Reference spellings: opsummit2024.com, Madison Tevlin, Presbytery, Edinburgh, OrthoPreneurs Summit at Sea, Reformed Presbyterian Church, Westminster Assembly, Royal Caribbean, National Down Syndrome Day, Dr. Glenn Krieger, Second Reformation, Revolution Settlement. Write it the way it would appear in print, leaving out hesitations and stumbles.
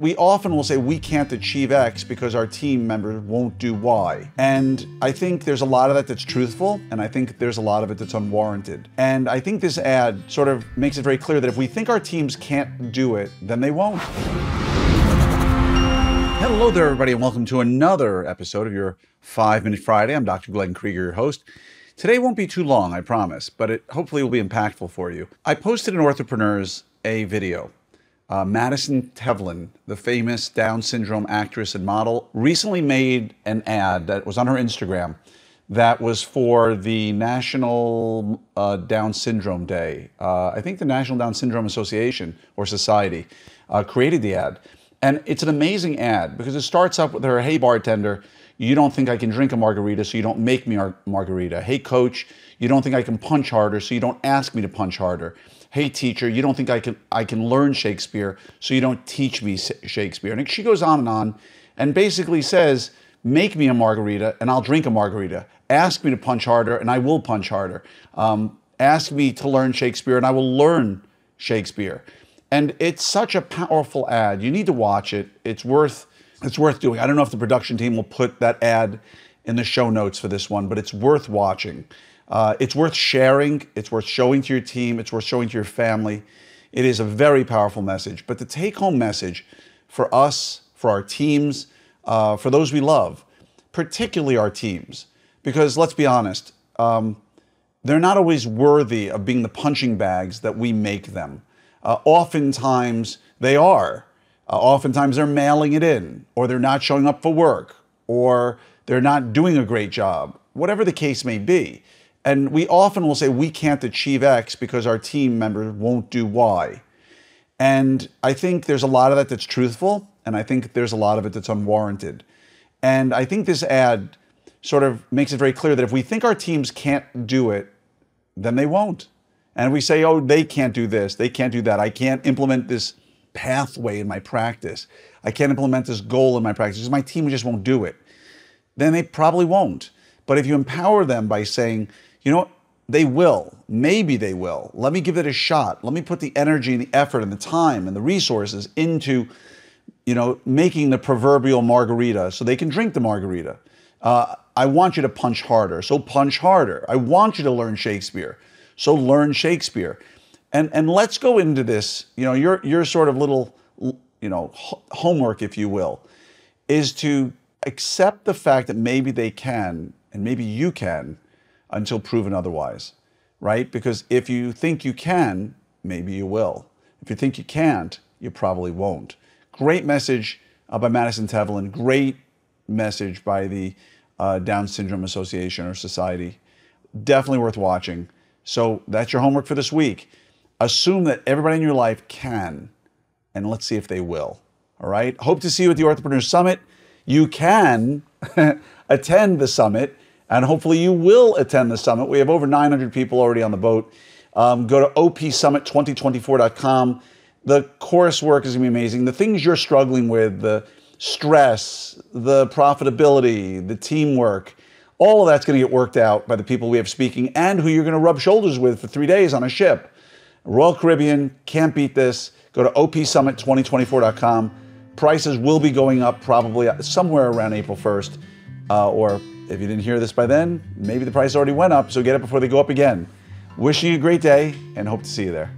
We often will say we can't achieve X because our team members won't do Y. And I think there's a lot of that that's truthful, and I think there's a lot of it that's unwarranted. And I think this ad sort of makes it very clear that if we think our teams can't do it, then they won't. Hello there, everybody, and welcome to another episode of your 5-Minute Friday. I'm Dr. Glenn Krieger, your host. Today won't be too long, I promise, but it hopefully will be impactful for you. I posted in OrthoPreneurs a video. Madison Tevlin, the famous Down syndrome actress and model, recently made an ad that was on her Instagram that was for the National Down Syndrome Day. I think the National Down Syndrome Association or Society created the ad. And it's an amazing ad because it starts up with her, "Hey bartender, you don't think I can drink a margarita, so you don't make me a margarita. Hey coach, you don't think I can punch harder, so you don't ask me to punch harder. Hey teacher, you don't think I can learn Shakespeare, so you don't teach me Shakespeare." And she goes on and basically says, make me a margarita and I'll drink a margarita. Ask me to punch harder and I will punch harder. Ask me to learn Shakespeare and I will learn Shakespeare. And it's such a powerful ad. You need to watch it. It's worth doing. I don't know if the production team will put that ad in the show notes for this one, but it's worth watching. It's worth sharing, it's worth showing to your team, it's worth showing to your family. It is a very powerful message. But the take-home message for us, for our teams, for those we love, particularly our teams, because let's be honest, they're not always worthy of being the punching bags that we make them. Oftentimes they are. Oftentimes they're mailing it in, or they're not showing up for work, or they're not doing a great job, whatever the case may be. And we often will say we can't achieve X because our team members won't do Y. And I think there's a lot of that that's truthful, and I think there's a lot of it that's unwarranted. And I think this ad sort of makes it very clear that if we think our teams can't do it, then they won't. And we say, oh, they can't do this, they can't do that, I can't implement this pathway in my practice, I can't implement this goal in my practice because my team just won't do it. Then they probably won't. But if you empower them by saying, you know, they will, maybe they will, let me give it a shot, let me put the energy and the effort and the time and the resources into, you know, making the proverbial margarita so they can drink the margarita. I want you to punch harder, so punch harder. I want you to learn Shakespeare, so learn Shakespeare. And let's go into this, you know, your sort of little, you know, homework, if you will, is to accept the fact that maybe they can, and maybe you can, until proven otherwise, right? Because if you think you can, maybe you will. If you think you can't, you probably won't. Great message by Madison Tevlin. Great message by the Down Syndrome Association or Society. Definitely worth watching. So that's your homework for this week. Assume that everybody in your life can, and let's see if they will, all right? Hope to see you at the OrthoPreneurs Summit. You can attend the summit, and hopefully you will attend the summit. We have over 900 people already on the boat. Go to opsummit2024.com. The coursework is going to be amazing. The things you're struggling with, the stress, the profitability, the teamwork, all of that's going to get worked out by the people we have speaking and who you're going to rub shoulders with for 3 days on a ship. Royal Caribbean, can't beat this. Go to opsummit2024.com. Prices will be going up probably somewhere around April 1st, or if you didn't hear this by then, maybe the price already went up, so get it before they go up again. Wishing you a great day and hope to see you there.